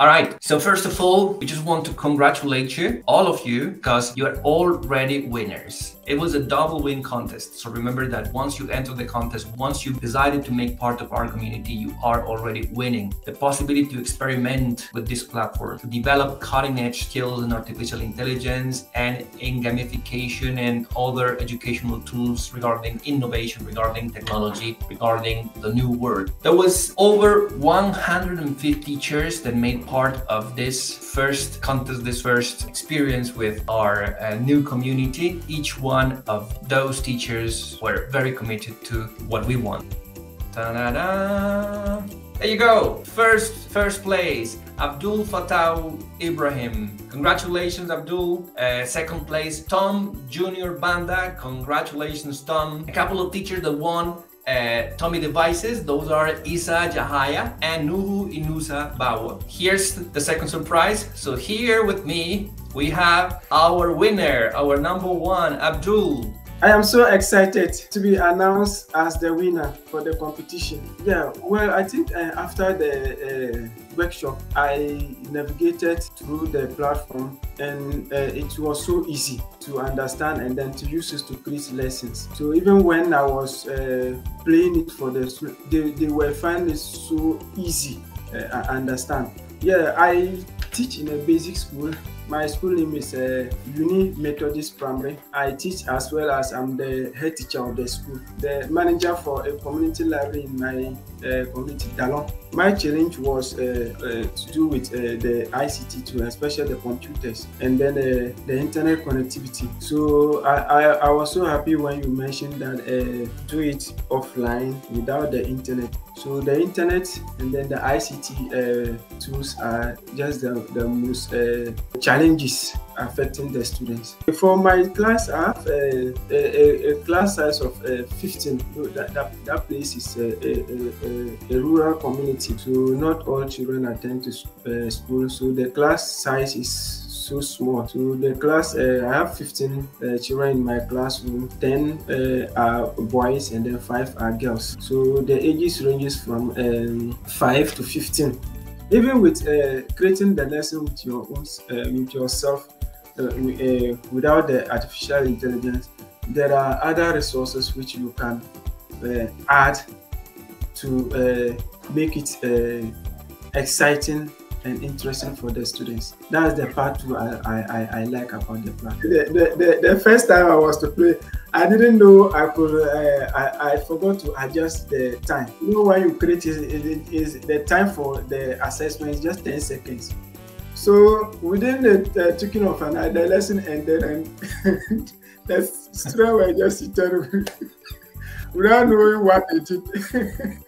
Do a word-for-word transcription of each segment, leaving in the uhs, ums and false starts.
All right, so first of all, we just want to congratulate you, all of you, because you are already winners. It was a double win contest. So remember that once you enter the contest, once you've decided to make part of our community, you are already winning. The possibility to experiment with this platform, to develop cutting edge skills in artificial intelligence and in gamification and other educational tools regarding innovation, regarding technology, regarding the new world. There was over one hundred fifty teachers that made part of this first contest, this first experience with our uh, new community. Each one of those teachers were very committed to what we want. Ta-da-da. There you go. First, first place, Abdul Fatah Ibrahim. Congratulations, Abdul. Uh, second place, Tom Junior Banda. Congratulations, Tom. A couple of teachers that won. Uh, TOMi Devices, those are Isa Jahaya and Nuhu Inusa Bawa. Here's the second surprise. So here with me, we have our winner, our number one, Abdul. I am so excited to be announced as the winner for the competition. Yeah, well, I think uh, after the uh, workshop, I navigated through the platform and uh, it was so easy to understand and then to use it to create lessons. So even when I was uh, playing it for the students, they, they were finding it so easy to uh, understand. Yeah, I teach in a basic school. My school name is uh, Uni Methodist Primary. I teach as well as I'm the head teacher of the school, the manager for a community library in my uh, community, Dalon. My challenge was uh, uh, to do with uh, the I C T too, especially the computers and then uh, the internet connectivity. So I, I, I was so happy when you mentioned that uh, do it offline without the internet. So the internet and then the I C T uh, tools are just the, the most uh, challenges affecting the students. For my class, I have a, a, a class size of uh, fifteen. So that, that, that place is a, a, a, a rural community, so not all children attend to uh, school, so the class size is so small. So the class, uh, I have fifteen uh, children in my classroom, ten uh, are boys and then five are girls. So the ages ranges from um, five to fifteen. Even with uh, creating the lesson with your own, uh, with yourself, uh, uh, without the artificial intelligence, there are other resources which you can uh, add to uh, make it uh, exciting and interesting for the students. That's the part too I, I, I like about the plan. The, the, the, the first time I was to play, I didn't know I could, uh, I, I forgot to adjust the time. You know, when you create is, is, is the time for the assessment is just ten seconds. So within the uh, taking of an hour, the lesson ended and the student were just sitting without knowing what they did.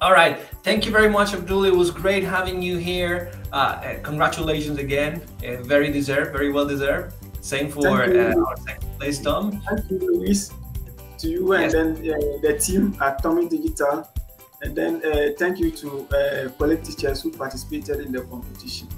All right. Thank you very much, Abdul. It was great having you here. Uh, congratulations again. Uh, very deserved, very well deserved. Same for uh, our second place, Tom. Thank you, Luis, to you yes. and then uh, the team at TOMi Digital. And then uh, thank you to uh, colleague teachers who participated in the competition.